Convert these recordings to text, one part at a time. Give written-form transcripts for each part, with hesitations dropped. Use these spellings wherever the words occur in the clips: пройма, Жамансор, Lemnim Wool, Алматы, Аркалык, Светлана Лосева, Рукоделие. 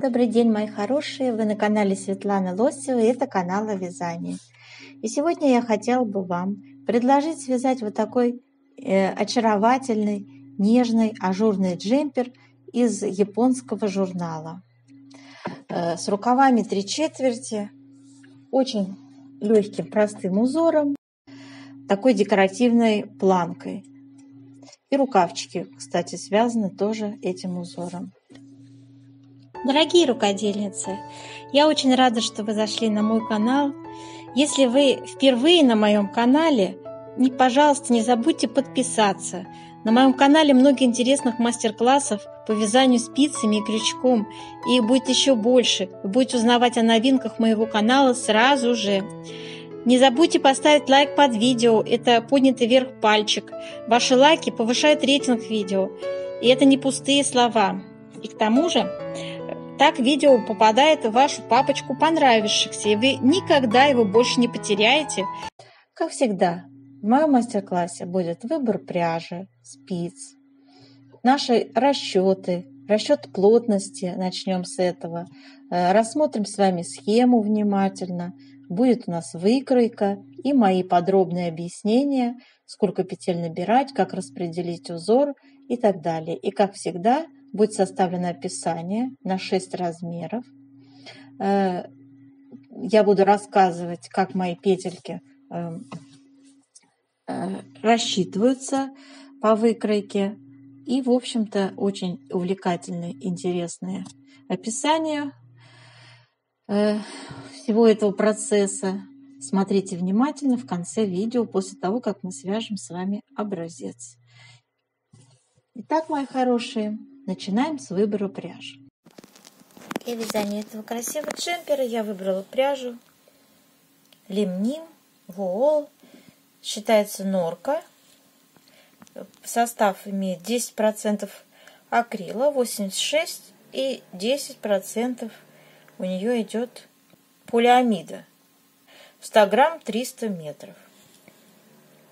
Добрый день, мои хорошие! Вы на канале Светлана Лосева, и это канал о вязании. И сегодня я хотела бы вам предложить связать вот такой очаровательный, нежный, ажурный джемпер из японского журнала. С рукавами 3/4, очень легким, простым узором, такой декоративной планкой. И рукавчики, кстати, связаны тоже этим узором. Дорогие рукодельницы, я очень рада, что вы зашли на мой канал. Если вы впервые на моем канале, пожалуйста, не забудьте подписаться. На моем канале много интересных мастер-классов по вязанию спицами и крючком. И их будет еще больше. Вы будете узнавать о новинках моего канала сразу же. Не забудьте поставить лайк под видео. Это поднятый вверх пальчик. Ваши лайки повышают рейтинг видео. И это не пустые слова. И к тому же... Так видео попадает в вашу папочку понравившихся, и вы никогда его больше не потеряете. Как всегда, в моем мастер-классе будет выбор пряжи, спиц, наши расчеты, расчет плотности, начнем с этого. Рассмотрим с вами схему внимательно. Будет у нас выкройка и мои подробные объяснения, сколько петель набирать, как распределить узор и так далее. И как всегда, будет составлено описание на 6 размеров. Я буду рассказывать, как мои петельки рассчитываются по выкройке. И, в общем-то, очень увлекательные, интересные описания всего этого процесса. Смотрите внимательно в конце видео, после того, как мы свяжем с вами образец. Итак, мои хорошие, начинаем с выбора пряжи. Для вязания этого красивого джемпера я выбрала пряжу Lemnim Wool. Считается норка. Состав имеет 10% акрила, 86%, и 10% у нее идет полиамида. 100 грамм 300 метров.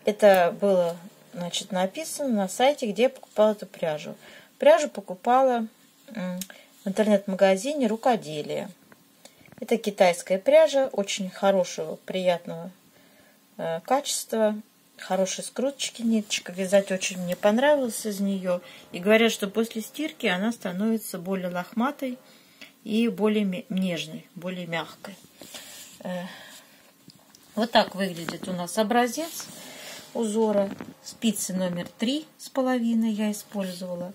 Это было, значит, написано на сайте, где я покупала эту пряжу. Пряжу покупала в интернет-магазине «Рукоделие». Это китайская пряжа, очень хорошего, приятного качества. Хорошие скруточки, ниточка. Вязать очень мне понравилось из нее. И говорят, что после стирки она становится более лохматой и более нежной, более мягкой. Вот так выглядит у нас образец узора. Спицы номер 3,5 я использовала.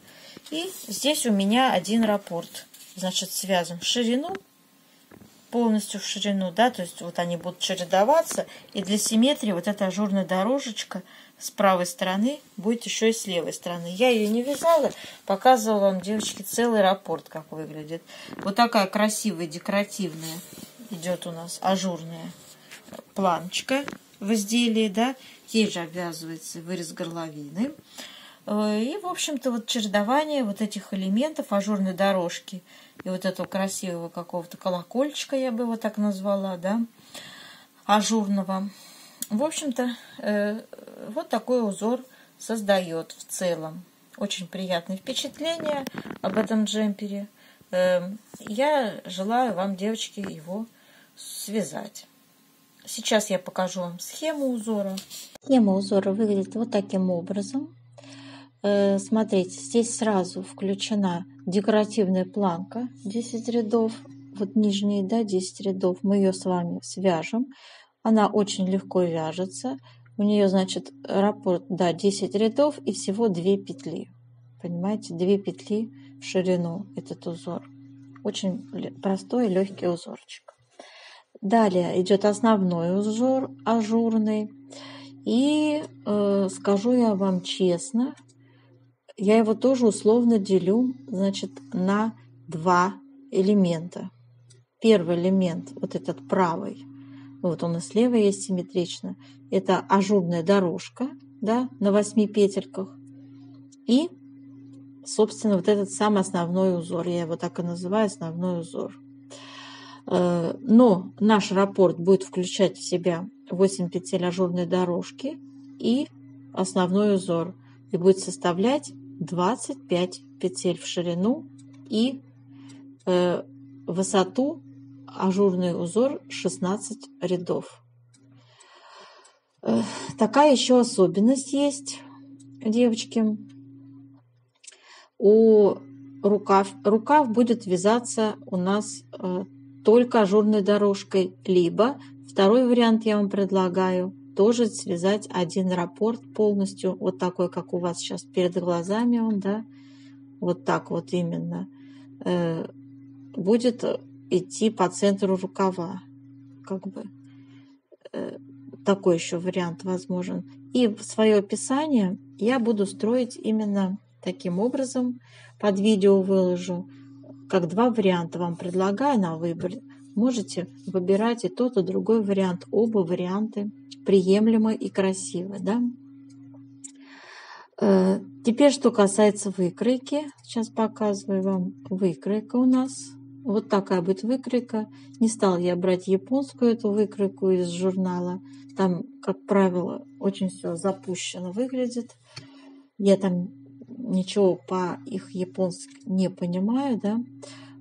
И здесь у меня один раппорт. Значит, связан в ширину, полностью в ширину, да, то есть вот они будут чередоваться. И для симметрии вот эта ажурная дорожечка с правой стороны будет еще и с левой стороны. Я ее не вязала, показывала вам, девочки, целый раппорт, как выглядит. Вот такая красивая, декоративная идет у нас ажурная планочка в изделии, да. Ей же обвязывается вырез горловины. И, в общем-то, вот чередование вот этих элементов ажурной дорожки и вот этого красивого какого-то колокольчика, я бы его так назвала, да, ажурного. В общем-то, вот такой узор создает в целом. Очень приятное впечатление об этом джемпере. Я желаю вам, девочки, его связать. Сейчас я покажу вам схему узора. Схема узора выглядит вот таким образом. Смотрите, здесь сразу включена декоративная планка 10 рядов. Вот нижние, да, 10 рядов. Мы ее с вами свяжем. Она очень легко вяжется. У нее, значит, раппорт, да, 10 рядов и всего 2 петли. Понимаете, 2 петли в ширину этот узор. Очень простой и легкий узорчик. Далее идет основной узор ажурный. И скажу я вам честно, я его тоже условно делю, значит, на два элемента. Первый элемент, вот этот правый, вот он и слева есть симметрично, это ажурная дорожка, да, на 8 петельках. И, собственно, вот этот самый основной узор, я его так и называю, основной узор. Но наш раппорт будет включать в себя 8 петель ажурной дорожки и основной узор. И будет составлять 25 петель в ширину и высоту ажурный узор 16 рядов. Такая еще особенность есть, девочки. У рукав будет вязаться у нас только ажурной дорожкой, либо второй вариант я вам предлагаю тоже связать один раппорт полностью, вот такой, как у вас сейчас перед глазами он, да, вот так вот именно, будет идти по центру рукава, как бы, такой еще вариант возможен. И свое описание я буду строить именно таким образом, под видео выложу, как два варианта вам предлагаю на выбор. Можете выбирать и тот, и другой вариант. Оба варианты приемлемы и красивы. Да? Теперь, что касается выкройки. Сейчас показываю вам выкройка у нас. Вот такая будет выкройка. Не стала я брать японскую эту выкройку из журнала. Там, как правило, очень все запущено выглядит. Я там ничего по их японски не понимаю, да.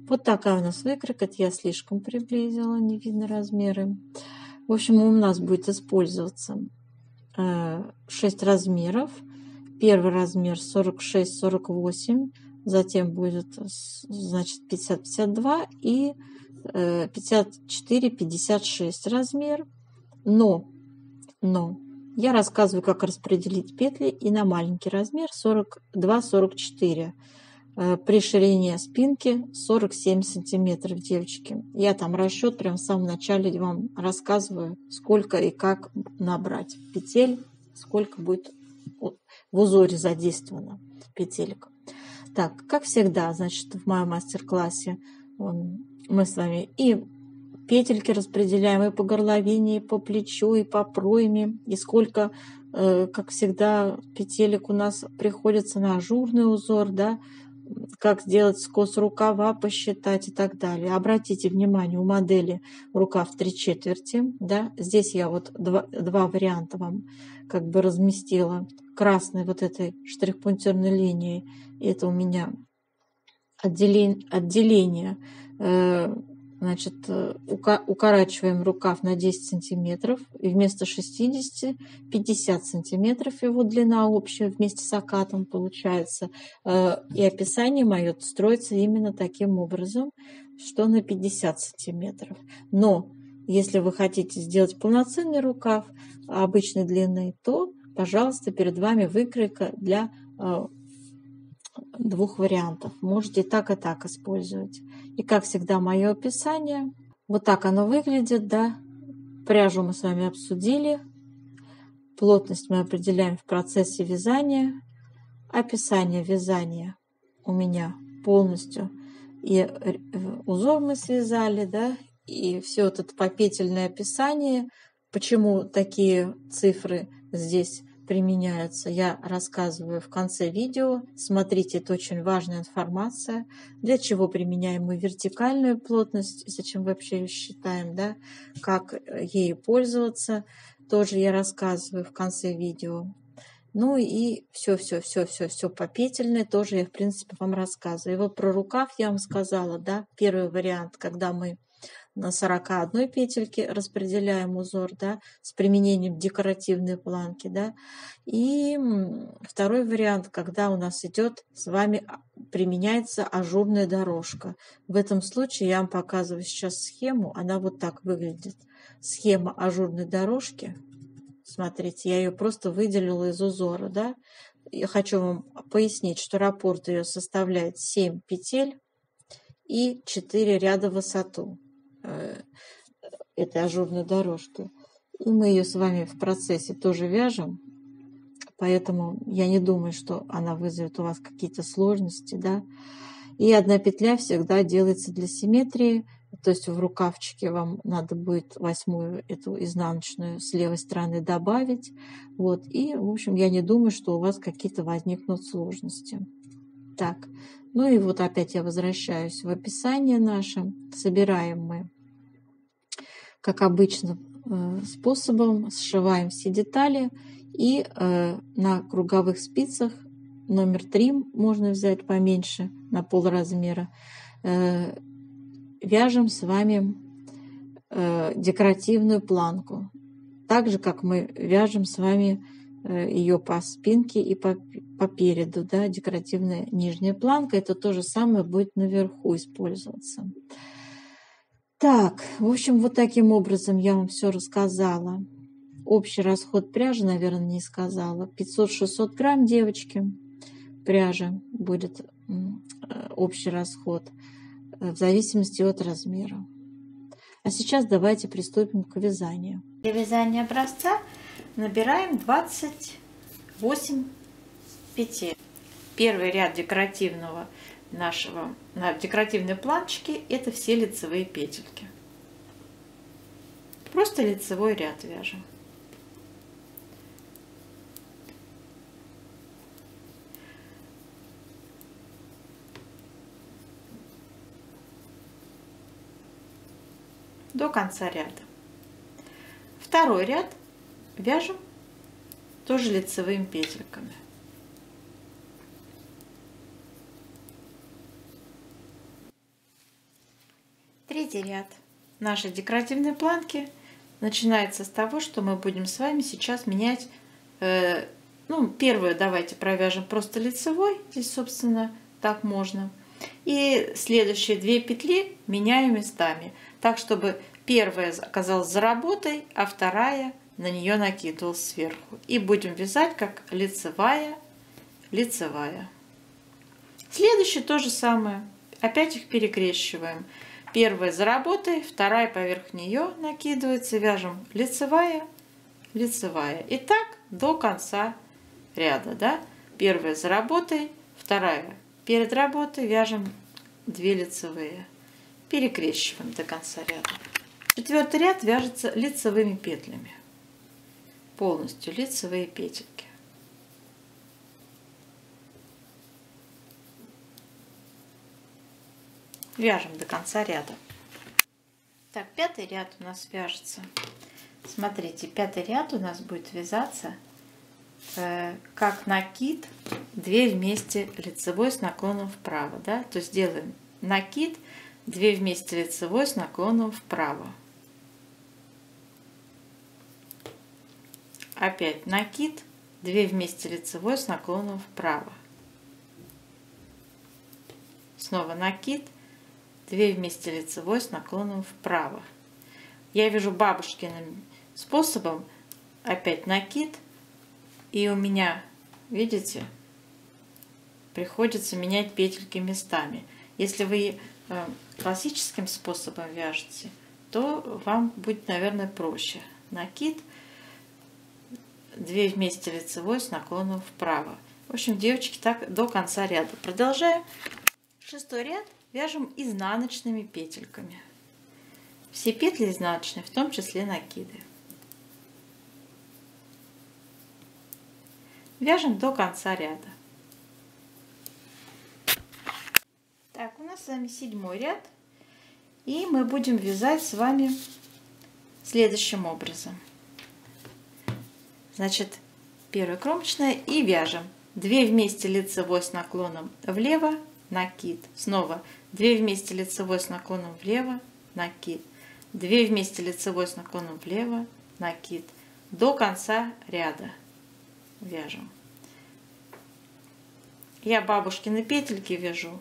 Вот такая у нас выкройка. Это я слишком приблизила, не видно размеры. В общем, у нас будет использоваться 6 размеров. Первый размер 46-48, затем будет, значит, 50-52 и 54-56 размер. Но я рассказываю, как распределить петли и на маленький размер 42-44. При ширине спинки 47 сантиметров, девочки. Я там расчет прям в самом начале вам рассказываю, сколько и как набрать петель, сколько будет в узоре задействовано петелек. Так, как всегда, значит, в моем мастер-классе мы с вами и петельки распределяем и по горловине, и по плечу, и по пройме, и сколько, как всегда, петелек у нас приходится на ажурный узор, да, как сделать скос рукава, посчитать и так далее. Обратите внимание, у модели рукав 3/4. Да? Здесь я вот два варианта вам как бы разместила. Красной вот этой штрих-пунктирной линией. Это у меня отделение. Значит, укорачиваем рукав на 10 сантиметров. И вместо 60 – 50 сантиметров его длина общая вместе с окатом получается. И описание мое строится именно таким образом, что на 50 сантиметров. Но если вы хотите сделать полноценный рукав обычной длины, то, пожалуйста, перед вами выкройка для двух вариантов. Можете и так использовать. И, как всегда, мое описание. Вот так оно выглядит, да. Пряжу мы с вами обсудили. Плотность мы определяем в процессе вязания. Описание вязания у меня полностью. И узор мы связали, да. И все вот это попетельное описание. Почему такие цифры здесь применяются, я рассказываю в конце видео. Смотрите, это очень важная информация. Для чего применяем мы вертикальную плотность, зачем вообще ее считаем, да, как ею пользоваться, тоже я рассказываю в конце видео. Ну и все попетельное тоже я, в принципе, вам рассказываю. И вот про рукав я вам сказала, да, первый вариант, когда мы на 41 петельке распределяем узор, да, с применением декоративной планки, да. И второй вариант, когда у нас идет с вами применяется ажурная дорожка. В этом случае я вам показываю сейчас схему. Она вот так выглядит. Схема ажурной дорожки. Смотрите, я ее просто выделила из узора, да. Я хочу вам пояснить, что раппорт ее составляет 7 петель. и 4 ряда в высоту этой ажурной дорожки. И мы ее с вами в процессе тоже вяжем, поэтому я не думаю, что она вызовет у вас какие-то сложности, да. И одна петля всегда делается для симметрии, то есть в рукавчике вам надо будет 8-ю эту изнаночную с левой стороны добавить. Вот. И, в общем, я не думаю, что у вас какие-то возникнут сложности. Так, ну и вот опять я возвращаюсь в описание наше. Собираем мы, как обычно, способом, сшиваем все детали и на круговых спицах номер 3 можно взять поменьше, на полразмера, вяжем с вами декоративную планку. Так же, как мы вяжем с вами ее по спинке и по переду. Да, декоративная нижняя планка. Это то же самое будет наверху использоваться. Так, в общем, вот таким образом я вам все рассказала. Общий расход пряжи, наверное, не сказала. 500-600 грамм, девочки, пряжа будет общий расход в зависимости от размера. А сейчас давайте приступим к вязанию. Для вязания образца набираем 28 петель. Первый ряд декоративного нашего, на декоративной планочке, это все лицевые петельки. Просто лицевой ряд вяжем. До конца ряда. Второй ряд вяжем тоже лицевыми петельками. Третий ряд нашей декоративной планки начинается с того, что мы будем с вами сейчас менять. Первую давайте провяжем просто лицевой. Здесь, собственно, так можно. И следующие 2 петли меняем местами, так чтобы первая оказалась за работой, а вторая на нее накидывалась сверху. И будем вязать как лицевая, лицевая. Следующее то же самое. Опять их перекрещиваем. Первая за работой, вторая поверх нее накидывается. Вяжем лицевая, лицевая. И так до конца ряда. Да? Первая за работой, вторая перед работой, вяжем 2 лицевые. Перекрещиваем до конца ряда. 4-й ряд вяжется лицевыми петлями. Полностью лицевые петельки. Вяжем до конца ряда. Так, 5-й ряд у нас вяжется. Смотрите, 5-й ряд у нас будет вязаться как накид, 2 вместе лицевой с наклоном вправо. Да? То есть делаем накид, 2 вместе лицевой с наклоном вправо. Опять накид, 2 вместе лицевой с наклоном вправо. Снова накид, 2 вместе лицевой с наклоном вправо. Я вяжу бабушкиным способом. Опять накид. И у меня, видите, приходится менять петельки местами. Если вы классическим способом вяжете, то вам будет, наверное, проще. Накид, 2 вместе лицевой с наклоном вправо. В общем, девочки, так до конца ряда. Продолжаем. 6-й ряд вяжем изнаночными петельками. Все петли изнаночные, в том числе накиды. Вяжем до конца ряда. Так, у нас с вами 7-й ряд. И мы будем вязать с вами следующим образом. Значит, первая кромочная и вяжем 2 вместе лицевой с наклоном влево, накид. Снова 2 вместе лицевой с наклоном влево, накид. 2 вместе лицевой с наклоном влево, накид. До конца ряда вяжем. Я бабушкины петельки вяжу.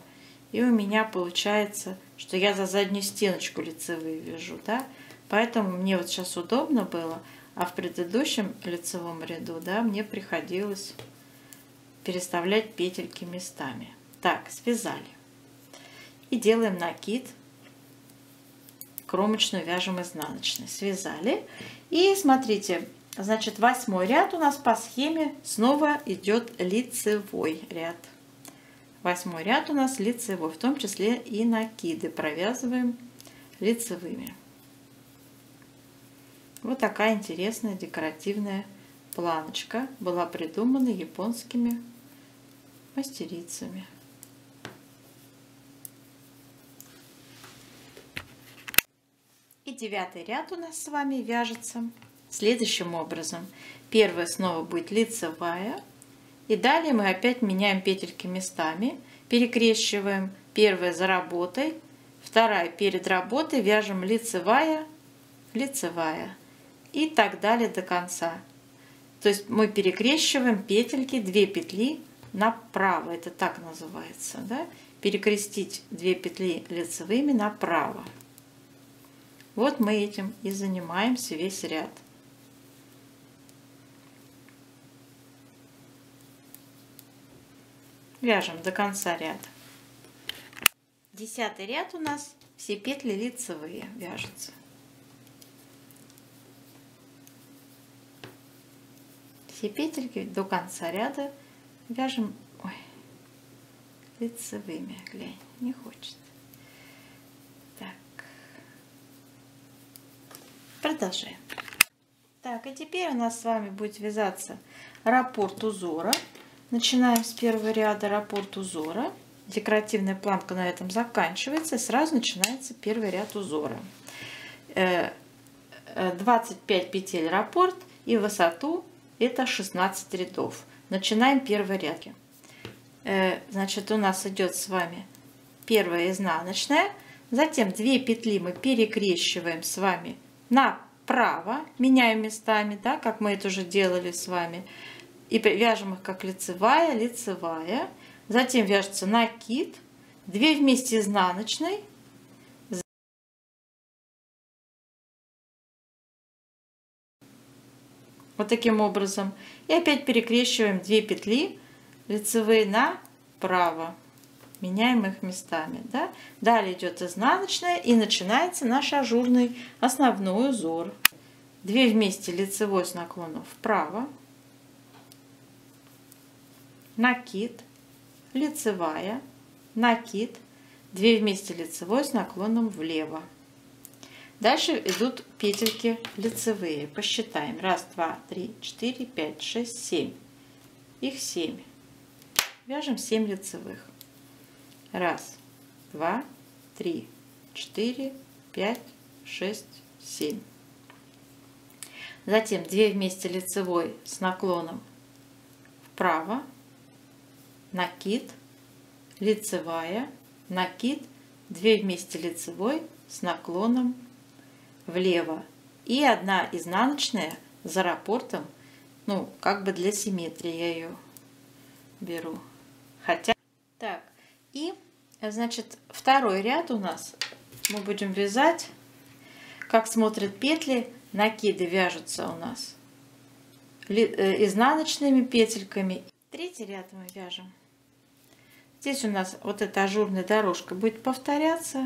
И у меня получается, что я за заднюю стеночку лицевые вяжу, да? Поэтому мне вот сейчас удобно было, а в предыдущем лицевом ряду, да, мне приходилось переставлять петельки местами. Так, связали. и делаем накид, кромочную вяжем изнаночной. Связали. И смотрите, значит, 8-й ряд у нас по схеме снова идет лицевой ряд. 8-й ряд у нас лицевой, в том числе и накиды провязываем лицевыми. Вот такая интересная декоративная планочка была придумана японскими мастерицами. И 9-й ряд у нас с вами вяжется следующим образом. Первая снова будет лицевая. И далее мы опять меняем петельки местами, перекрещиваем, первая за работой, вторая перед работой, вяжем лицевая, лицевая и так далее до конца. То есть мы перекрещиваем петельки, 2 петли направо, это так называется, да? Перекрестить 2 петли лицевыми направо. Вот мы этим и занимаемся весь ряд. Вяжем до конца ряда. 10-й ряд у нас все петли лицевые вяжутся. 2 петельки до конца ряда вяжем лицевыми. Глянь, не хочет. Так. Продолжаем. Так, а теперь у нас с вами будет вязаться раппорт узора. Начинаем с первого ряда раппорт узора. Декоративная планка на этом заканчивается. И сразу начинается первый ряд узора. 25 петель раппорт и высоту. Это 16 рядов. Начинаем первый ряд. Значит, у нас идет с вами первая изнаночная. Затем 2 петли мы перекрещиваем с вами направо. Меняем местами, да, как мы это уже делали с вами. И вяжем их как лицевая, лицевая. Затем вяжется накид. 2 вместе изнаночной. Вот таким образом. И опять перекрещиваем 2 петли лицевые направо. Меняем их местами. Да? Далее идет изнаночная и начинается наш ажурный основной узор. 2 вместе лицевой с наклоном вправо. Накид. Лицевая. Накид. 2 вместе лицевой с наклоном влево. Дальше идут петельки лицевые. Посчитаем. 1, 2, 3, 4, 5, 6, 7. Их 7. Вяжем 7 лицевых. 1, 2, 3, 4, 5, 6, 7. Затем 2 вместе лицевой с наклоном вправо. Накид. Лицевая. Накид. 2 вместе лицевой с наклоном вправо. Влево и 1 изнаночная за раппортом, ну как бы для симметрии я ее беру, хотя так. И значит, второй ряд у нас мы будем вязать, как смотрят петли, накиды вяжутся у нас изнаночными петельками. 3-й ряд мы вяжем, здесь у нас вот эта ажурная дорожка будет повторяться.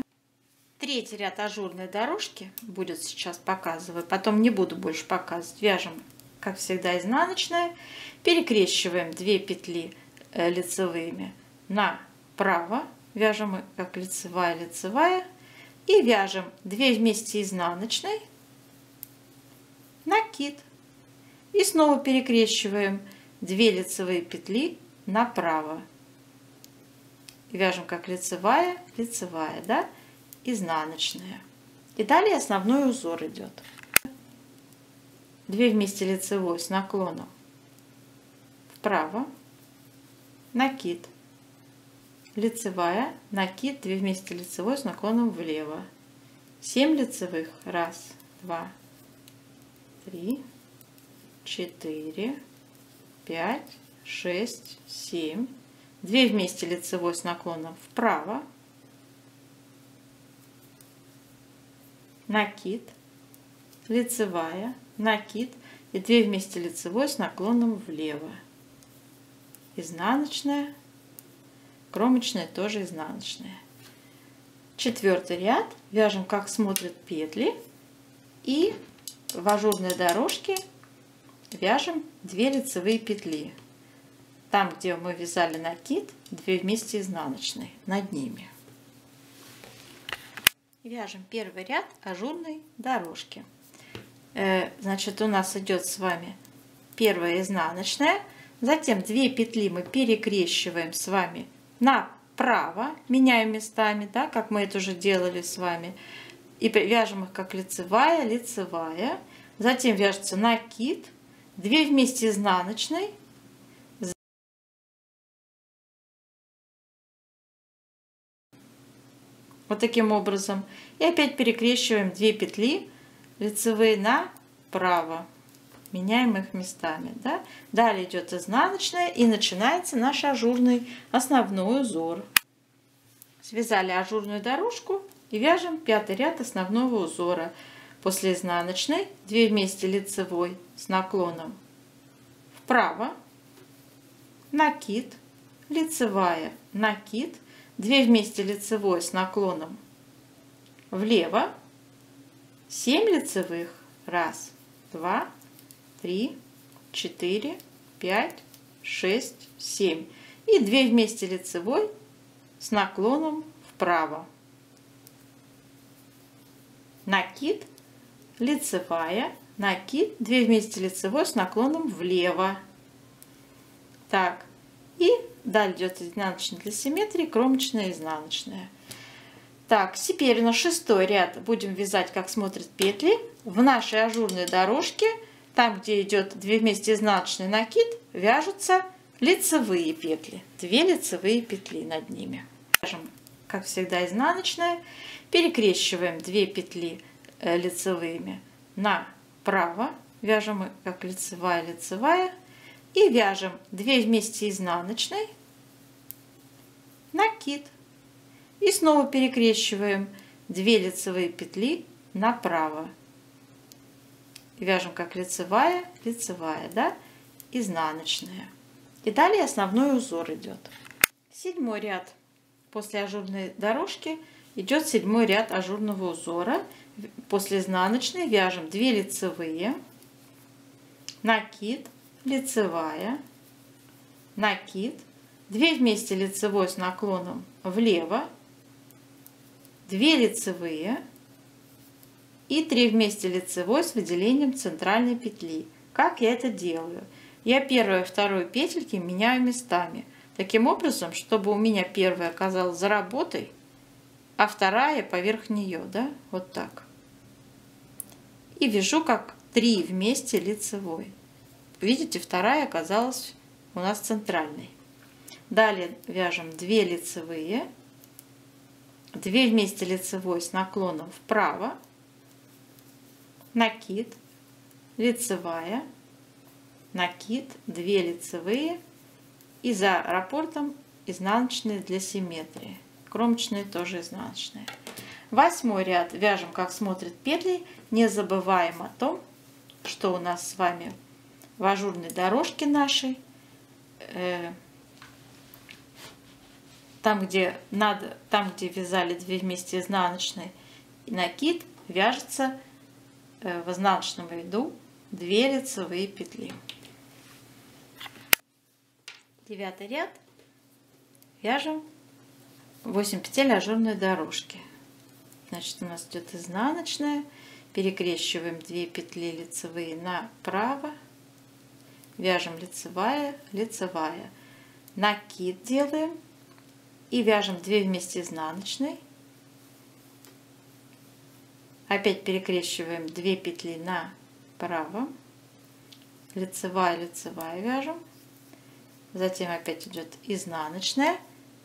3-й ряд ажурной дорожки будет сейчас показывать, потом не буду больше показывать. Вяжем, как всегда, изнаночная, перекрещиваем 2 петли лицевыми направо, вяжем как лицевая, лицевая, и вяжем 2 вместе изнаночной, накид, и снова перекрещиваем 2 лицевые петли направо, вяжем как лицевая, лицевая, да? Изнаночная. И далее основной узор идет. 2 вместе лицевой с наклоном вправо. Накид. Лицевая. Накид. 2 вместе лицевой с наклоном влево. 7 лицевых. 1, 2, 3, 4, 5, 6, 7. 2 вместе лицевой с наклоном вправо. Накид, лицевая, накид и 2 вместе лицевой с наклоном влево. Изнаночная, кромочная тоже изнаночная. 4 ряд вяжем, как смотрят петли, и в ажурной дорожке вяжем 2 лицевые петли. Там, где мы вязали накид, 2 вместе изнаночной над ними. Вяжем первый ряд ажурной дорожки. Значит, у нас идет с вами первая изнаночная, затем 2 петли мы перекрещиваем с вами направо, меняем местами, да, как мы это уже делали с вами, и вяжем их как лицевая, лицевая. Затем вяжется накид, 2 вместе изнаночной, вот таким образом, и опять перекрещиваем 2 петли лицевые направо, меняем их местами, да? Далее идет изнаночная, и начинается наш ажурный основной узор. Связали ажурную дорожку и вяжем 5 ряд основного узора. После изнаночной 2 вместе лицевой с наклоном вправо, накид, лицевая, накид, 2 вместе лицевой с наклоном влево, 7 лицевых, 1, 2, 3, 4, 5, 6, 7 и 2 вместе лицевой с наклоном вправо, накид, лицевая, накид, 2 вместе лицевой с наклоном влево. Так, и далее идет изнаночная для симметрии, кромочная, изнаночная. Так, теперь на 6-й ряд будем вязать, как смотрят петли, в нашей ажурной дорожке, там, где идет 2 вместе изнаночный накид, вяжутся лицевые петли, 2 лицевые петли над ними. Вяжем, как всегда, изнаночная, перекрещиваем 2 петли лицевыми направо, вяжем как лицевая, лицевая. И вяжем 2 вместе изнаночной, накид, и снова перекрещиваем 2 лицевые петли направо, вяжем как лицевая, лицевая, да, изнаночная, и далее основной узор идет. 7-й ряд после ажурной дорожки идет 7-й ряд ажурного узора. После изнаночной вяжем 2 лицевые, накид, лицевая, накид, 2 вместе лицевой с наклоном влево, 2 лицевые и 3 вместе лицевой с выделением центральной петли. Как я это делаю? Я первую и вторую петельки меняю местами, таким образом, чтобы у меня первая оказалась за работой, а вторая поверх нее, да, вот так. И вяжу как 3 вместе лицевой. Видите, вторая оказалась у нас центральной. Далее вяжем 2 лицевые, 2 вместе лицевой с наклоном вправо, накид, лицевая, накид, 2 лицевые и за раппортом изнаночные для симметрии, кромочные тоже изнаночные. 8-й ряд вяжем, как смотрят петли, не забываем о том, что у нас с вами в ажурной дорожке нашей, там где вязали 2 вместе изнаночной и накид, вяжется в изнаночном ряду 2 лицевые петли. 9-й ряд вяжем 8 петель ажурной дорожки. Значит, у нас идет изнаночная, перекрещиваем 2 петли лицевые направо, вяжем лицевая, лицевая, накид делаем и вяжем 2 вместе изнаночной, опять перекрещиваем 2 петли направо, лицевая, лицевая вяжем, затем опять идет изнаночная,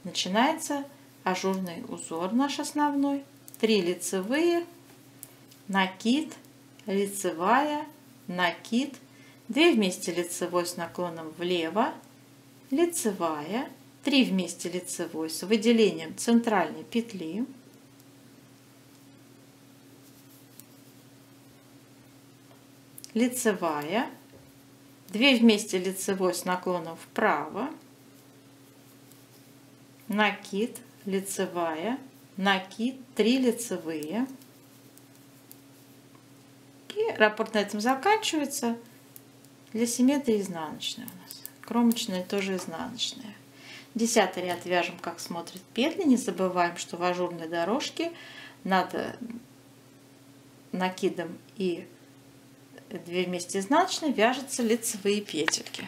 начинается ажурный узор наш основной, 3 лицевые, накид, лицевая, накид, 2 вместе лицевой с наклоном влево, лицевая, 3 вместе лицевой с выделением центральной петли, лицевая, 2 вместе лицевой с наклоном вправо, накид, лицевая, накид, 3 лицевые. И раппорт на этом заканчивается. Для симметрии изнаночная у нас. Кромочная тоже изнаночная. 10-й ряд вяжем, как смотрят петли. Не забываем, что в ажурной дорожке надо накидом и 2 вместе изнаночные вяжутся лицевые петельки.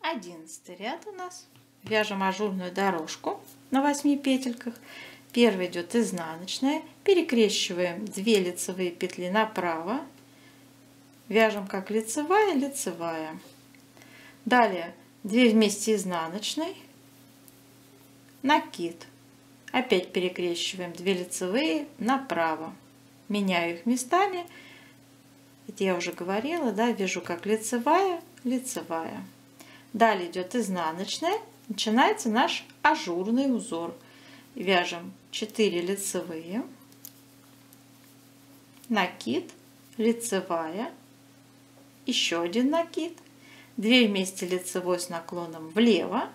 11-й ряд у нас. Вяжем ажурную дорожку на 8 петельках. Первая идет изнаночная. Перекрещиваем 2 лицевые петли направо. Вяжем как лицевая, лицевая. Далее 2 вместе изнаночной. Накид. Опять перекрещиваем 2 лицевые направо. Меняю их местами. Это я уже говорила, да, вяжу как лицевая, лицевая. Далее идет изнаночная. Начинается наш ажурный узор. Вяжем 4 лицевые, накид, лицевая, еще один накид, 2 вместе лицевой с наклоном влево,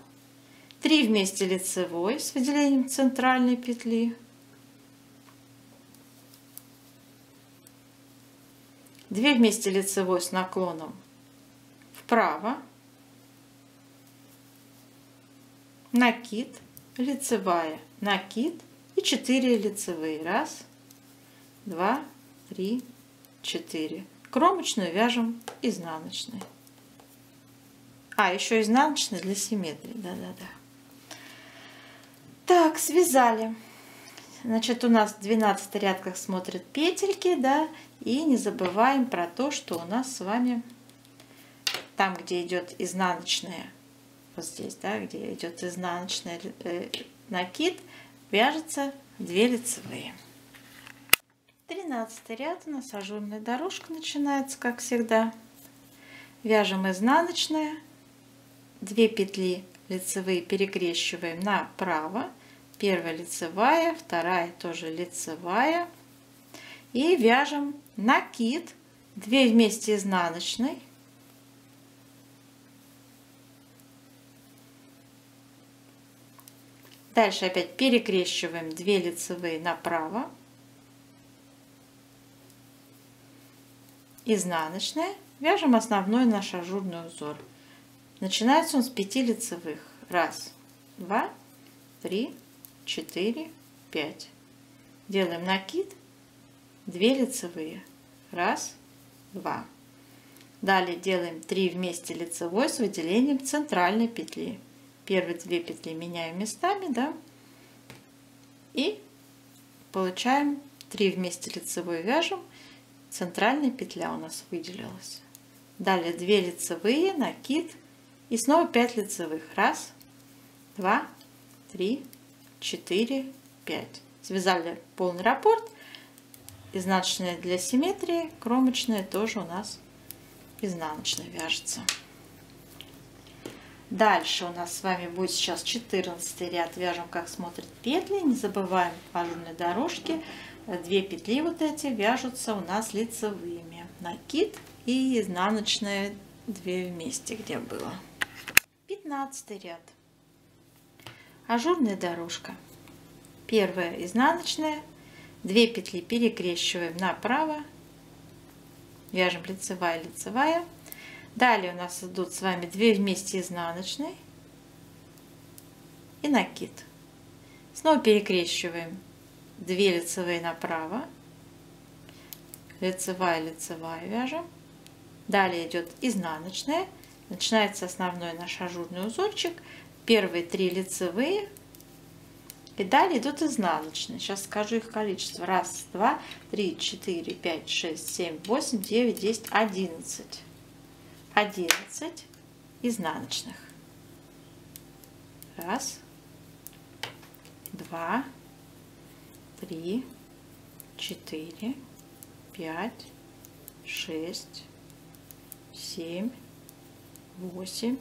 3 вместе лицевой с выделением центральной петли, 2 вместе лицевой с наклоном вправо, накид, лицевая, накид и 4 лицевые. 1, 2, 3, 4. Кромочную вяжем изнаночной. А, еще изнаночной для симметрии. Да-да-да. Так, связали. Значит, у нас в 12 рядках смотрят петельки, да, и не забываем про то, что у нас с вами там, где идет изнаночная, вот здесь, да, где идет изнаночная, накид, вяжется 2 лицевые. 13-й ряд у нас ажурная дорожка начинается, как всегда. Вяжем изнаночная, 2 петли лицевые перекрещиваем направо, 1 лицевая, 2 тоже лицевая, и вяжем накид, 2 вместе изнаночной. Дальше опять перекрещиваем 2 лицевые направо, изнаночная, вяжем основной наш ажурный узор. Начинается он с 5 лицевых. 1, 2, 3, 4, 5. Делаем накид, 2 лицевые. 1, 2. Далее делаем 3 вместе лицевой с выделением центральной петли. Первые 2 петли меняем местами, да, и получаем 3 вместе лицевой вяжем, центральная петля у нас выделилась. Далее 2 лицевые, накид и снова 5 лицевых. 1, 2, 3, 4, 5. Связали полный раппорт. Изнаночная для симметрии, кромочная тоже у нас изнаночная вяжется. Дальше у нас с вами будет сейчас 14-й ряд. Вяжем, как смотрят петли. Не забываем в ажурной дорожке. 2 петли вот эти вяжутся у нас лицевыми. Накид и изнаночные 2 вместе, где было. 15-й ряд. Ажурная дорожка. Первая изнаночная. 2 петли перекрещиваем направо. Вяжем лицевая, лицевая. Далее у нас идут с вами 2 вместе изнаночной и накид. Снова перекрещиваем 2 лицевые направо, лицевая, лицевая вяжем. Далее идет изнаночная, начинается основной наш ажурный узорчик, первые 3 лицевые и далее идут изнаночные. Сейчас скажу их количество. 1, 2, 3, 4, 5, 6, 7, 8, 9, 10, 11. 11 изнаночных. 1, 2, 3, 4, 5, 6, 7, 8,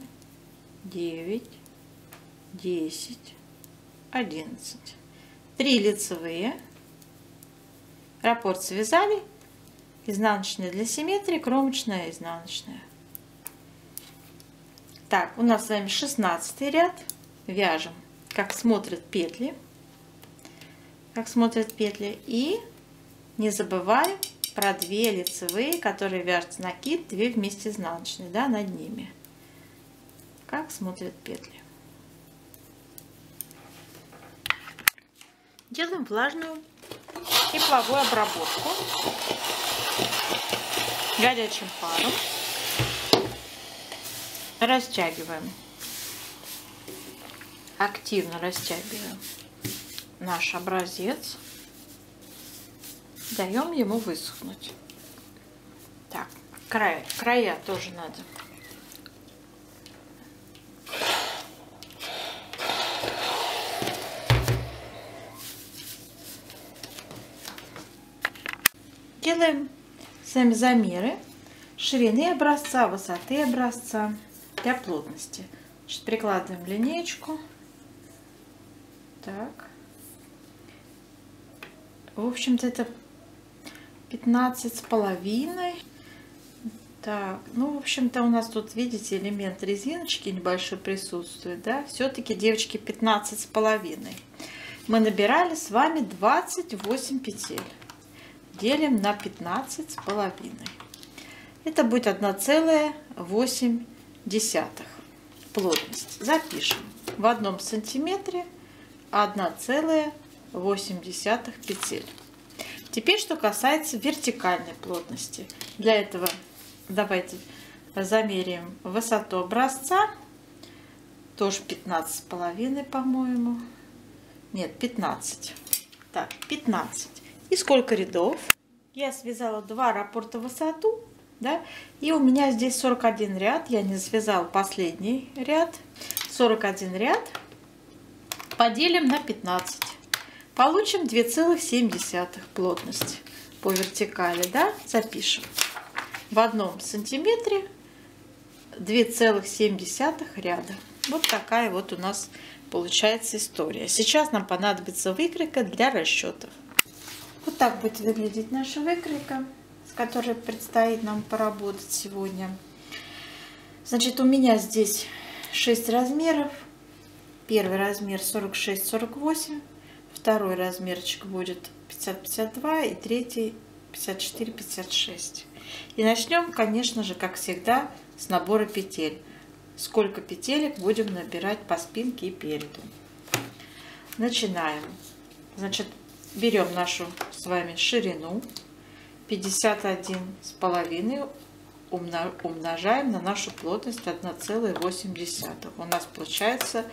9, 10, 11. 3 лицевые. Раппорт связали. Изнаночная для симметрии, кромочная, изнаночная. Так, у нас с вами 16-й ряд. Вяжем, как смотрят петли. как смотрят петли. И не забываем про 2 лицевые, которые вяжут накид, 2 вместе изнаночные, да, над ними, как смотрят петли. Делаем влажную тепловую обработку горячим паром, растягиваем, активно растягиваем наш образец, даем ему высохнуть. Так, края тоже надо. Делаем сами замеры ширины образца, высоты образца для плотности. Значит, прикладываем линеечку. Так. В общем-то, это 15,5. Так, ну, в общем-то, у нас тут, видите, элемент резиночки небольшой присутствует, да? Все-таки, девочки, 15,5. Мы набирали с вами 28 петель. Делим на 15,5. Это будет 1,8 плотность. Запишем. В 1 сантиметре 1,8 петель. Теперь, что касается вертикальной плотности. Для этого давайте замеряем высоту образца. Тоже 15,5, по-моему. Нет, 15. Так, 15. И сколько рядов? Я связала 2 раппорта в высоту, да? И у меня здесь 41 ряд. Я не связала последний ряд. 41 ряд поделим на 15. Получим 2,7 плотности по вертикали, да? Запишем. В 1 сантиметре 2,7 ряда. Вот такая вот у нас получается история. Сейчас нам понадобится выкройка для расчетов. Вот так будет выглядеть наша выкройка, с которой предстоит нам поработать сегодня. Значит, у меня здесь 6 размеров. Первый размер 46-48, второй размерчик будет 50-52 и третий 54-56. И начнем, конечно же, как всегда, с набора петель. Сколько петелек будем набирать по спинке и переду. Начинаем. Значит, берем нашу с вами ширину 51,5, умножаем на нашу плотность 1,8. У нас получается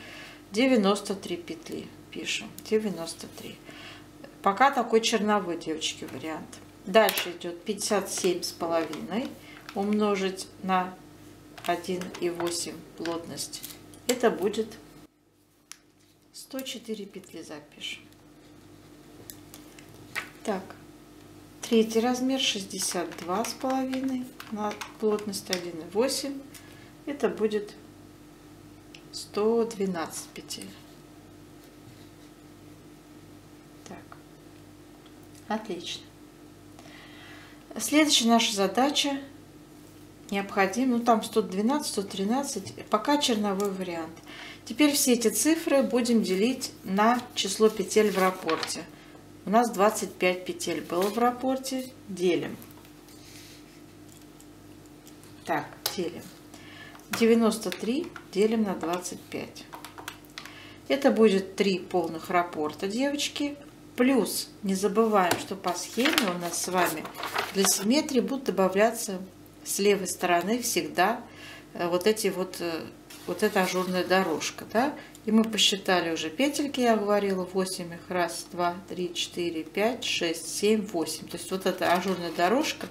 93 петли. Пишем 93. Пока такой черновой, девочки, вариант. Дальше идет 57,5 умножить на 1,8 плотность. Это будет 104 петли, запишем. Так, третий размер 62,5 на плотность 1,8. Это будет 112 петель. Так, отлично. Следующая наша задача необходима, ну там 112, 113, пока черновой вариант. Теперь все эти цифры будем делить на число петель в раппорте. У нас 25 петель было в раппорте. Делим. Так, делим. 93 делим на 25. Это будет 3 полных раппорта, девочки. Плюс не забываем, что по схеме у нас с вами для симметрии будут добавляться с левой стороны всегда вот эта ажурная дорожка, да? И мы посчитали уже петельки, я говорила, 8 их. 1, 2, 3, 4, 5, 6, 7, 8. То есть вот эта ажурная дорожка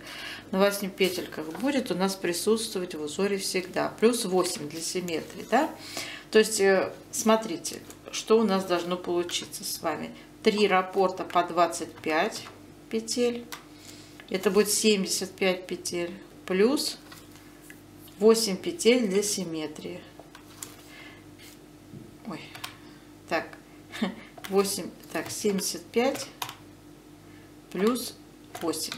на 8 петельках будет у нас присутствовать в узоре всегда. Плюс 8 для симметрии, да? То есть смотрите, что у нас должно получиться с вами. 3 раппорта по 25 петель. Это будет 75 петель. Плюс 8 петель для симметрии. Ой, так, 8, так, 75 плюс 8.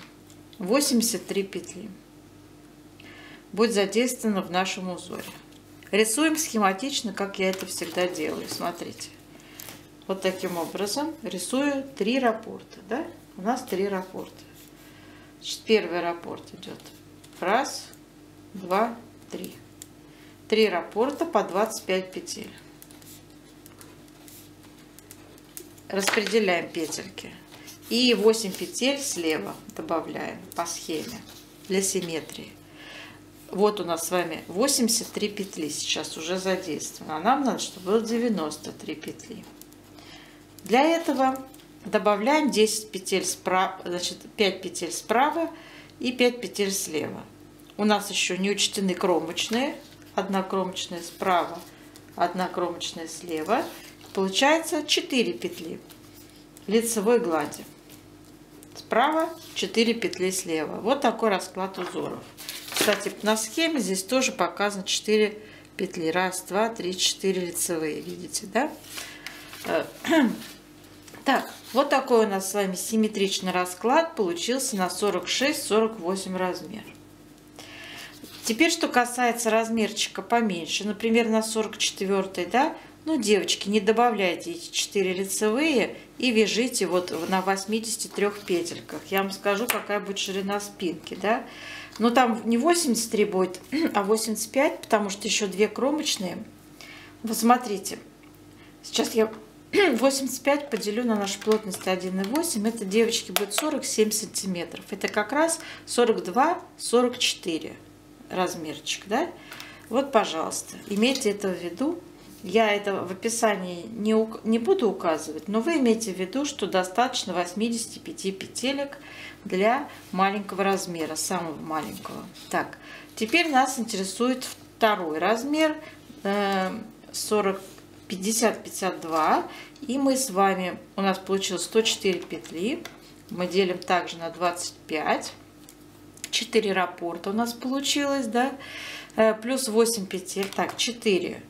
83 петли будет задействовано в нашем узоре. Рисуем схематично, как я это всегда делаю. Смотрите. Вот таким образом рисую три раппорта. Да? У нас три раппорта. Значит, первый раппорт идет. Раз, два, три. Три раппорта по 25 петель. Распределяем петельки. И 8 петель слева добавляем по схеме для симметрии. Вот у нас с вами 83 петли сейчас уже задействовано. А нам надо, чтобы было 93 петли. Для этого добавляем 10 петель справа, значит, 5 петель справа и 5 петель слева. У нас еще не учтены кромочные. Одна кромочная справа, одна кромочная слева. Получается 4 петли лицевой глади. Справа 4 петли слева. Вот такой расклад узоров. Кстати, на схеме здесь тоже показано 4 петли. Раз, два, три, 4 лицевые. Видите, да? Так, вот такой у нас с вами симметричный расклад получился на 46-48 размер. Теперь, что касается размерчика поменьше, например, на 44-й, да, ну, девочки, не добавляйте эти 4 лицевые и вяжите вот на 83 петельках. Я вам скажу, какая будет ширина спинки, да. Но там не 83 будет, а 85, потому что еще 2 кромочные. Вот смотрите, сейчас я 85 поделю на нашу плотность 1,8. Это, девочки, будет 47 сантиметров. Это как раз 42-44 размерчик, да? Вот, пожалуйста, имейте это в виду. Я это в описании не буду указывать, но вы имейте в виду, что достаточно 85 петелек для маленького размера, самого маленького. Так, теперь нас интересует второй размер, 50-52, и мы с вами, у нас получилось 104 петли, мы делим также на 25, 4 раппорта у нас получилось, да, плюс 8 петель, так, 4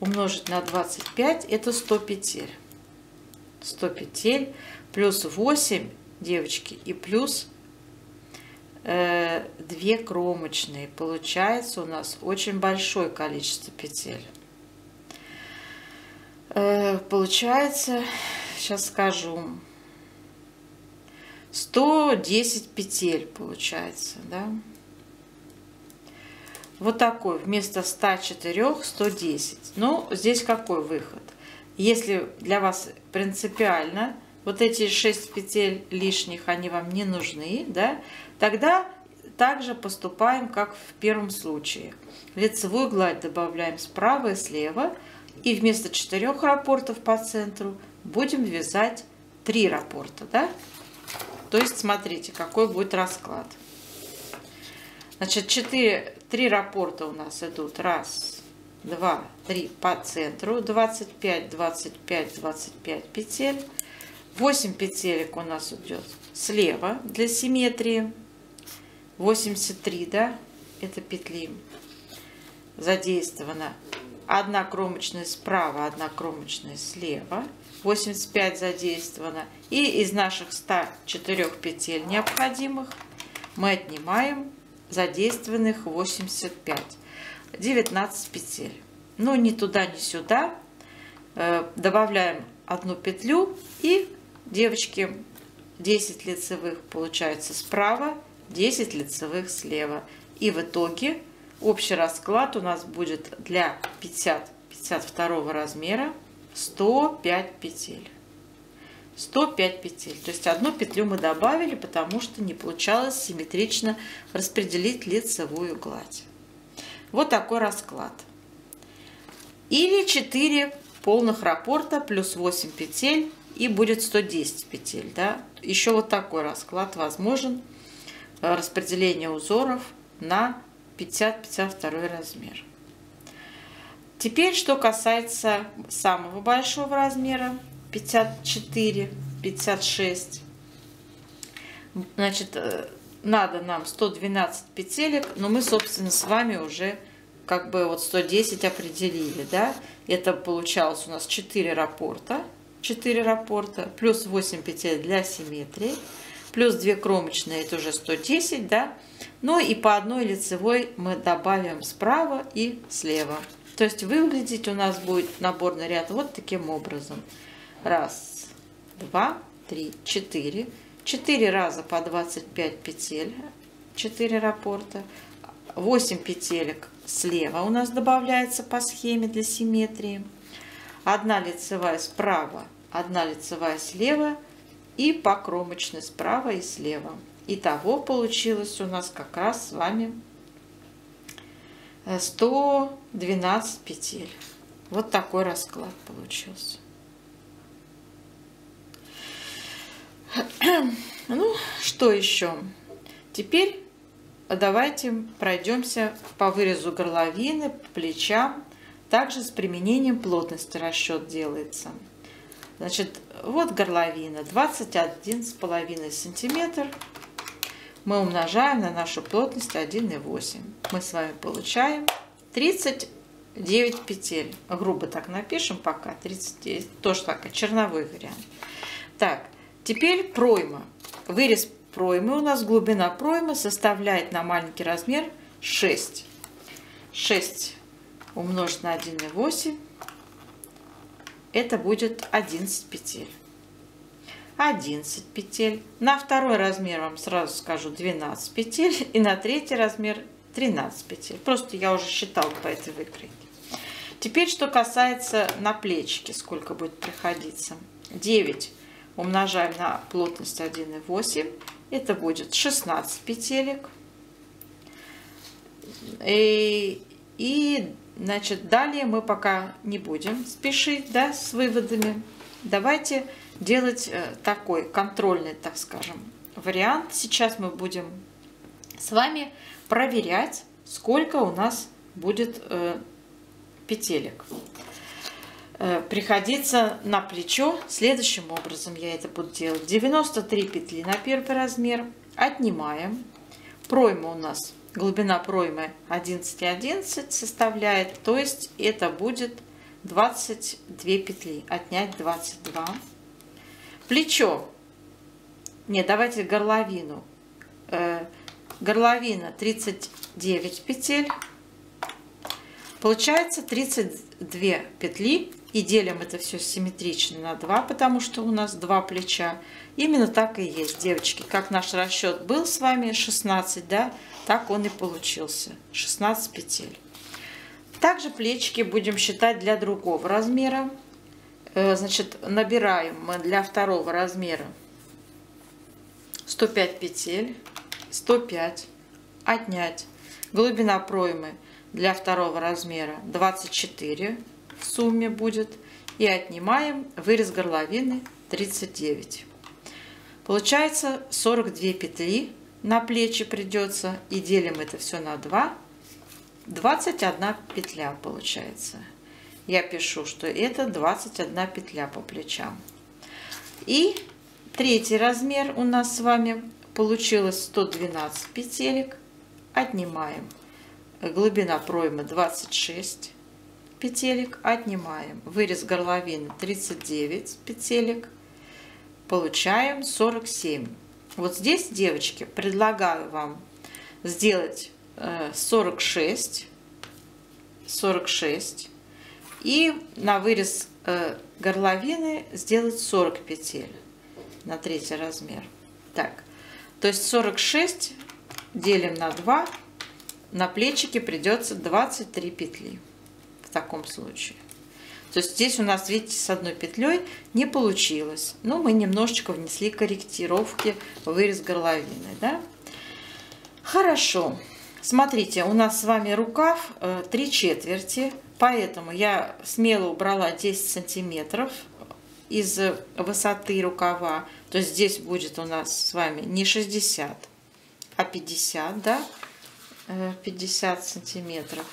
умножить на 25, это 100 петель, 100 петель, плюс 8, девочки, и плюс 2 кромочные, получается у нас очень большое количество петель. Получается, сейчас скажу, 110 петель получается, да? Вот такой, вместо 104 110. Ну, здесь какой выход? Если для вас принципиально вот эти 6 петель лишних, они вам не нужны, да? Тогда также поступаем, как в первом случае. Лицевую гладь добавляем справа и слева. И вместо 4 раппортов по центру будем вязать 3 раппорта, да? То есть, смотрите, какой будет расклад. Значит, 3 раппорта у нас идут. Раз, два, три по центру. 25, 25, 25 петель. 8 петелек у нас идет слева для симметрии. 83, да? Это петли задействовано. Одна кромочная справа, одна кромочная слева. 85 задействовано. И из наших 104 петель необходимых мы отнимаем задействованных 85. 19 петель. Ну, ни туда, ни сюда. Добавляем одну петлю. И, девочки, 10 лицевых получается справа, 10 лицевых слева. И в итоге... Общий расклад у нас будет для 50-52 размера 105 петель. 105 петель. То есть одну петлю мы добавили, потому что не получалось симметрично распределить лицевую гладь. Вот такой расклад. Или 4 полных раппорта плюс 8 петель и будет 110 петель. Да? Еще вот такой расклад возможен. Распределение узоров на 50-52 размер. Теперь, что касается самого большого размера, 54-56. Значит, надо нам 112 петелек, но мы, собственно, с вами уже как бы вот 110 определили, да? Это получалось у нас 4 раппорта, 4 раппорта, плюс 8 петель для симметрии, плюс 2 кромочные, это уже 110, да? Ну и по одной лицевой мы добавим справа и слева. То есть выглядеть у нас будет наборный ряд вот таким образом. Раз, два, три, четыре. 4 раза по 25 петель, 4 раппорта, 8 петелек слева у нас добавляется по схеме для симметрии, 1 лицевая справа, 1 лицевая слева и по кромочной справа и слева. Итого получилось у нас как раз с вами 112 петель. Вот такой расклад получился. Ну, что еще? Теперь давайте пройдемся по вырезу горловины, по плечам. Также с применением плотности расчет делается. Значит, вот горловина 21,5 см. Мы умножаем на нашу плотность 1,8. Мы с вами получаем 39 петель. Грубо так напишем пока. 39. Тоже так, черновой вариант. Так. Теперь пройма. Вырез проймы у нас, глубина проймы составляет на маленький размер 6. 6 умножить на 1,8. Это будет 11 петель. 11 петель. На второй размер вам сразу скажу 12 петель. И на третий размер 13 петель. Просто я уже считала по этой выкройке. Теперь, что касается на плечики, сколько будет приходиться. 9 умножаем на плотность 1,8, это будет 16 петелек. И значит, далее мы пока не будем спешить, да, с выводами. Давайте делать такой контрольный, так скажем, вариант. Сейчас мы будем с вами проверять, сколько у нас будет петелек приходится на плечо. Следующим образом я это буду делать. 93 петли на первый размер отнимаем. Пройма у нас, глубина проймы 11,11 составляет, то есть это будет 22 петли. Отнять 22. Плечо. Не, давайте горловину. Горловина 39 петель. Получается 32 петли. И делим это все симметрично на 2, потому что у нас 2 плеча. Именно так и есть, девочки. Как наш расчет был с вами 16, да, так он и получился. 16 петель. Также плечики будем считать для другого размера. Значит, набираем мы для второго размера 105 петель. 105. Отнять. Глубина проймы для второго размера 24 петель. В сумме будет, и отнимаем вырез горловины 39. Получается 42 петли на плечи придется, и делим это все на 2. 21 петля получается. Я пишу, что это 21 петля по плечам. И третий размер у нас с вами получилось 112 петелек. Отнимаем. Глубина проймы 26 петелек, отнимаем. Вырез горловины 39 петелек, получаем 47. Вот здесь, девочки, предлагаю вам сделать 46 и на вырез горловины сделать 40 петель на третий размер. Так, то есть 46 делим на 2, на плечики придется 23 петли. В таком случае. То есть здесь у нас, видите, с одной петлей не получилось. Но мы немножечко внесли корректировки в вырез горловины. Да? Хорошо. Смотрите, у нас с вами рукав 3/4. Поэтому я смело убрала 10 сантиметров из высоты рукава. То есть здесь будет у нас с вами не 60, а 50. Да? 50 сантиметров.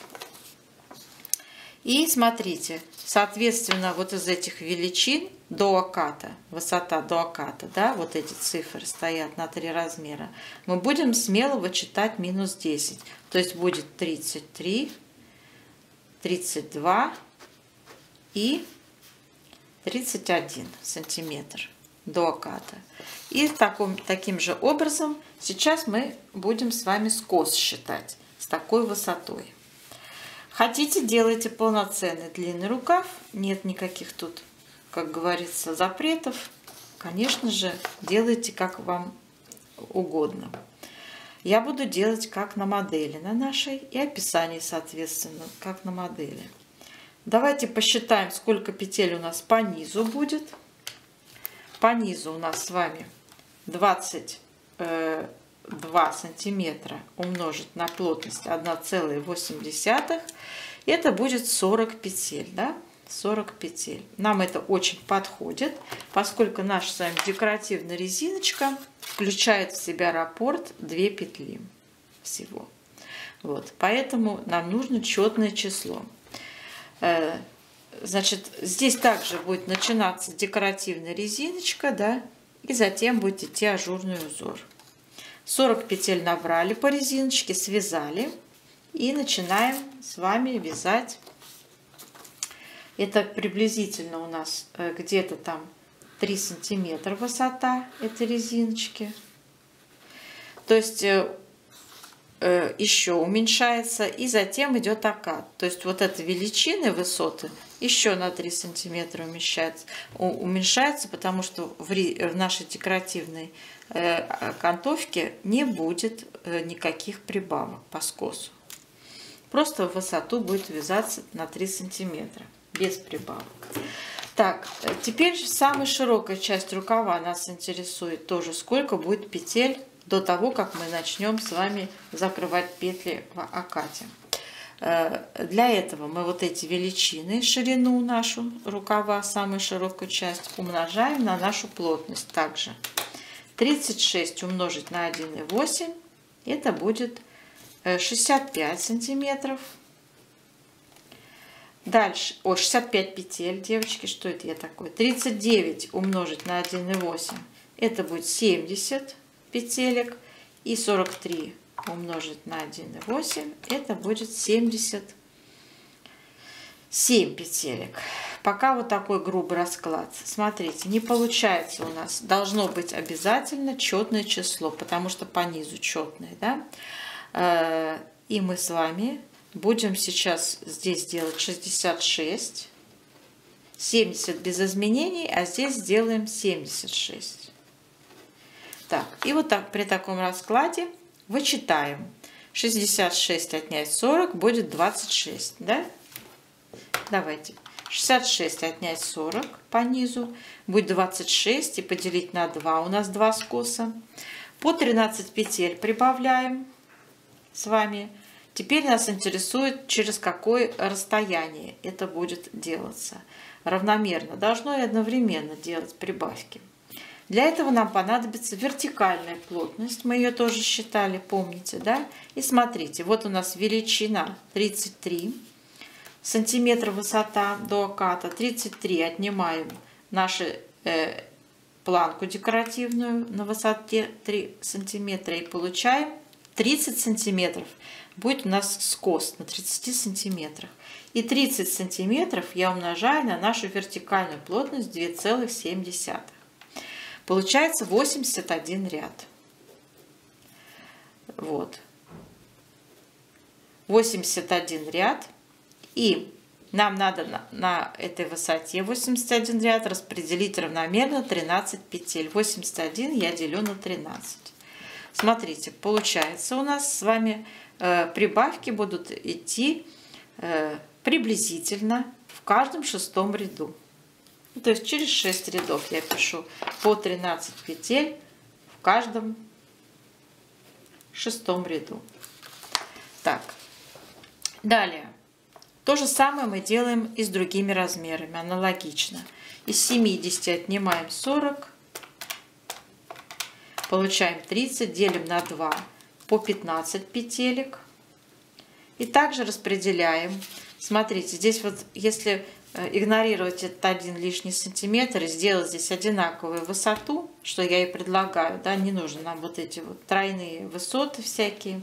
И смотрите, соответственно, вот из этих величин до оката, высота до оката, да, вот эти цифры стоят на 3 размера, мы будем смело вычитать минус 10. То есть будет 33, 32 и 31 сантиметр до оката. И таким же образом сейчас мы будем с вами скос считать с такой высотой. Хотите, делайте полноценный длинный рукав. Нет никаких тут как говорится, запретов, конечно же, делайте как вам угодно. Я буду делать как на модели на нашей и описание, соответственно, как на модели. Давайте посчитаем, сколько петель у нас по низу будет. По низу у нас с вами 22 сантиметра умножить на плотность 1,8. Это будет 40 петель, да? 40 петель. Нам это очень подходит, поскольку наша с вами декоративная резиночка включает в себя раппорт 2 петли всего. Вот, поэтому нам нужно четное число. Значит, здесь также будет начинаться декоративная резиночка, да, и затем будет идти ажурный узор. 40 петель набрали по резиночке, связали и начинаем с вами вязать. Это приблизительно у нас где-то там 3 сантиметра высота этой резиночки. То есть еще уменьшается, и затем идет окат. То есть вот эта величина высоты еще на 3 сантиметра уменьшается, потому что в нашей декоративной окантовке не будет никаких прибавок по скосу. Просто в высоту будет вязаться на 3 сантиметра. Без прибавок. Так, теперь самая широкая часть рукава нас интересует тоже, сколько будет петель до того, как мы начнем с вами закрывать петли в окате. Для этого мы вот эти величины, ширину нашу рукава, самую широкую часть, умножаем на нашу плотность также. 36 умножить на 1,8, это будет 65 сантиметров. Дальше, 65 петель, девочки, что это я такое? 39 умножить на 1,8, это будет 70 петелек. И 43 умножить на 1,8, это будет 77 петелек. Пока вот такой грубый расклад. Смотрите, не получается у нас. Должно быть обязательно четное число, потому что по низу четное, да? И мы с вами... Будем сейчас здесь делать 66, 70 без изменений, а здесь сделаем 76. Так, и вот так при таком раскладе вычитаем. 66 отнять 40 будет 26, да? Давайте. 66 отнять 40 по низу будет 26 и поделить на 2. У нас 2 скоса. По 13 петель прибавляем с вами. Теперь нас интересует, через какое расстояние это будет делаться. Равномерно должно и одновременно делать прибавки. Для этого нам понадобится вертикальная плотность. Мы ее тоже считали, помните, да? И смотрите, вот у нас величина 33 сантиметра высота до оката. 33 отнимаем нашу планку декоративную на высоте 3 сантиметра и получаем 30 сантиметров. Будет у нас скос на 30 сантиметрах. И 30 сантиметров я умножаю на нашу вертикальную плотность 2,7. Получается 81 ряд. Вот. 81 ряд. И нам надо на этой высоте 81 ряд распределить равномерно 13 петель. 81 я делю на 13. Смотрите, получается у нас с вами... прибавки будут идти приблизительно в каждом шестом ряду. То есть через 6 рядов я пишу по 13 петель в каждом шестом ряду. Так, далее. То же самое мы делаем и с другими размерами, аналогично. Из 70 отнимаем 40, получаем 30, делим на 2. По 15 петелек. И также распределяем. Смотрите, здесь вот если игнорировать этот 1 лишний сантиметр и сделать здесь одинаковую высоту, что я и предлагаю, да, не нужны нам вот эти вот тройные высоты всякие.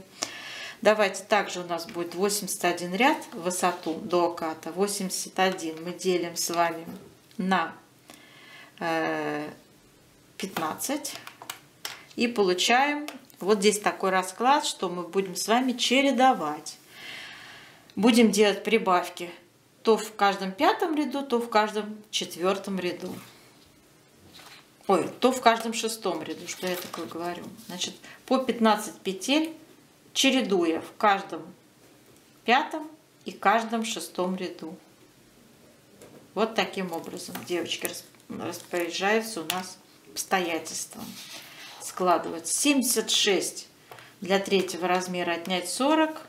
Давайте также у нас будет 81 ряд высоту до оката. 81 мы делим с вами на 15 и получаем... Вот здесь такой расклад, что мы будем с вами чередовать. Будем делать прибавки то в каждом пятом ряду, то в каждом четвертом ряду. Ой, то в каждом шестом ряду, что я такое говорю. Значит, по 15 петель, чередуя в каждом пятом и каждом шестом ряду. Вот таким образом, девочки, распоряжаются у нас обстоятельством. Складывать 76 для третьего размера отнять 40,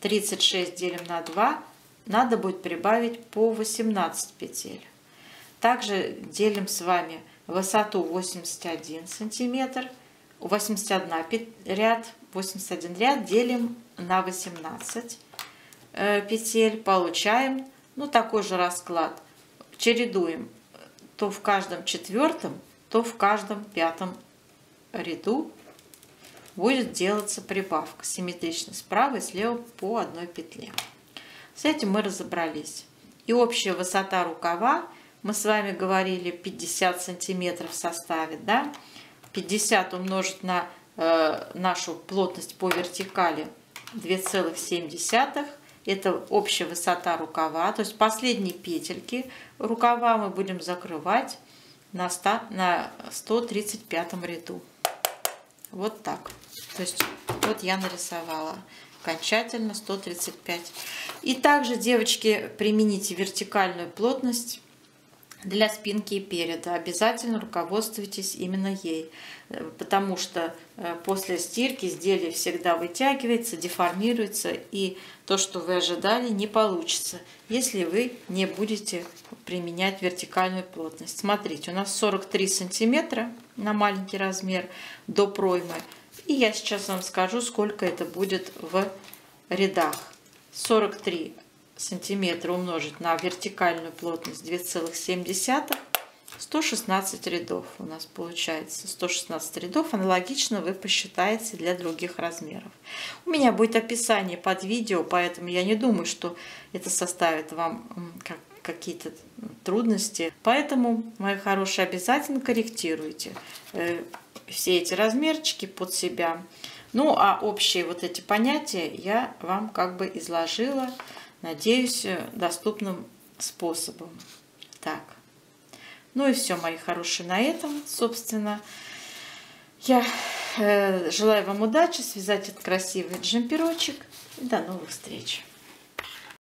36 делим на 2, надо будет прибавить по 18 петель. Также делим с вами высоту 81 сантиметр, 81 ряд делим на 18 петель, получаем, ну, такой же расклад, чередуем то в каждом четвертом, то в каждом пятом ряду будет делаться прибавка симметрично справа и слева по одной петле. С этим мы разобрались. И общая высота рукава, мы с вами говорили, 50 сантиметров составит, да? 50 умножить на нашу плотность по вертикали 2,7. Это общая высота рукава, то есть последние петельки рукава мы будем закрывать на 135 ряду. Вот так. То есть вот я нарисовала окончательно 135. И также, девочки, примените вертикальную плотность для спинки и переда. Обязательно руководствуйтесь именно ей, потому что после стирки изделие всегда вытягивается, деформируется, и то, что вы ожидали, не получится, если вы не будете применять вертикальную плотность. Смотрите, у нас 43 сантиметра на маленький размер до проймы, и я сейчас вам скажу, сколько это будет в рядах. 43 сантиметра умножить на вертикальную плотность 2,7, 116 рядов у нас получается. 116 рядов аналогично вы посчитаете для других размеров. У меня будет описание под видео, поэтому я не думаю, что это составит вам какие-то трудности. Поэтому, мои хорошие, обязательно корректируйте все эти размерчики под себя. Ну, а общие вот эти понятия я вам как бы изложила, надеюсь, доступным способом. Так. Ну и все, мои хорошие, на этом, собственно. Я желаю вам удачи связать этот красивый джемперочек. До новых встреч!